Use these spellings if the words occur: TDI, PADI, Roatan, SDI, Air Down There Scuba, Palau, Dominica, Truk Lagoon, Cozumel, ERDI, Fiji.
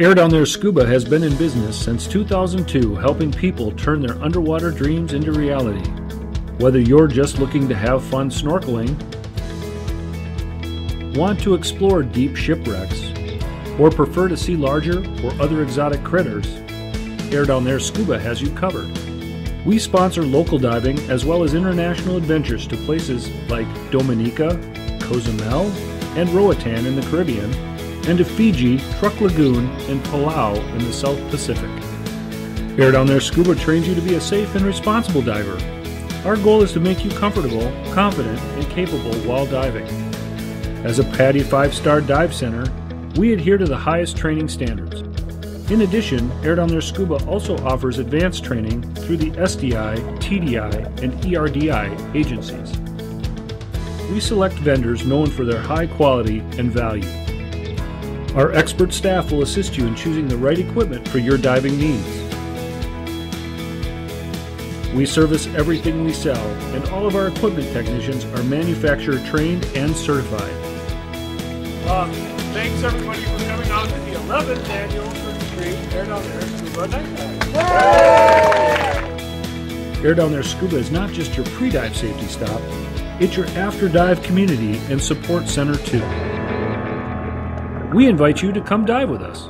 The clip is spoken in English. Air Down There Scuba has been in business since 2002, helping people turn their underwater dreams into reality. Whether you're just looking to have fun snorkeling, want to explore deep shipwrecks, or prefer to see larger or other exotic critters, Air Down There Scuba has you covered. We sponsor local diving as well as international adventures to places like Dominica, Cozumel, and Roatan in the Caribbean, and to Fiji, Truk Lagoon, and Palau in the South Pacific. Air Down There Scuba trains you to be a safe and responsible diver. Our goal is to make you comfortable, confident, and capable while diving. As a PADI 5-star dive center, we adhere to the highest training standards. In addition, Air Down There Scuba also offers advanced training through the SDI, TDI, and ERDI agencies. We select vendors known for their high quality and value. Our expert staff will assist you in choosing the right equipment for your diving needs. We service everything we sell, and all of our equipment technicians are manufacturer trained and certified. Thanks everybody for coming out to the 11th annual retreat, Air Down There Scuba Night Dive. Air Down There Scuba is not just your pre-dive safety stop, it's your after-dive community and support center too. We invite you to come dive with us.